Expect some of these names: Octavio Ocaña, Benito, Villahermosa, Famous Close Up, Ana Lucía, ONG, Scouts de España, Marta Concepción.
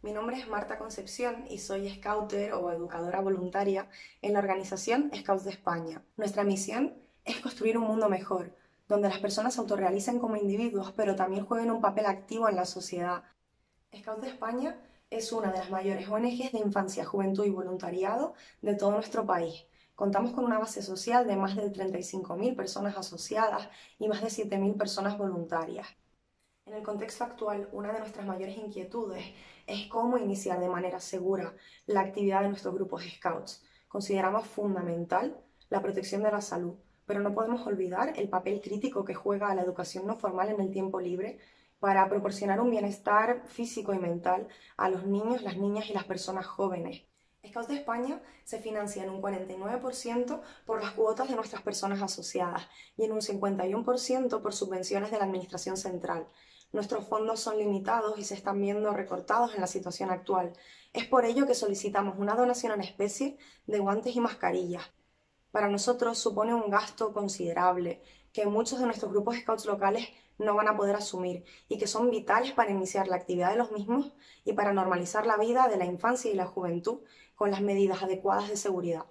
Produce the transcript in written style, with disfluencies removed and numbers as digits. Mi nombre es Marta Concepción y soy scouter o educadora voluntaria en la organización Scouts de España. Nuestra misión es construir un mundo mejor, donde las personas se autorrealicen como individuos, pero también jueguen un papel activo en la sociedad. Scouts de España es una de las mayores ONGs de infancia, juventud y voluntariado de todo nuestro país. Contamos con una base social de más de 35.000 personas asociadas y más de 7.000 personas voluntarias. En el contexto actual, una de nuestras mayores inquietudes es cómo iniciar de manera segura la actividad de nuestros grupos Scouts. Consideramos fundamental la protección de la salud, pero no podemos olvidar el papel crítico que juega la educación no formal en el tiempo libre para proporcionar un bienestar físico y mental a los niños, las niñas y las personas jóvenes. Scouts de España se financia en un 49% por las cuotas de nuestras personas asociadas y en un 51% por subvenciones de la Administración Central. Nuestros fondos son limitados y se están viendo recortados en la situación actual. Es por ello que solicitamos una donación en especie de guantes y mascarillas. Para nosotros supone un gasto considerable que muchos de nuestros grupos Scouts locales no van a poder asumir y que son vitales para iniciar la actividad de los mismos y para normalizar la vida de la infancia y la juventud con las medidas adecuadas de seguridad.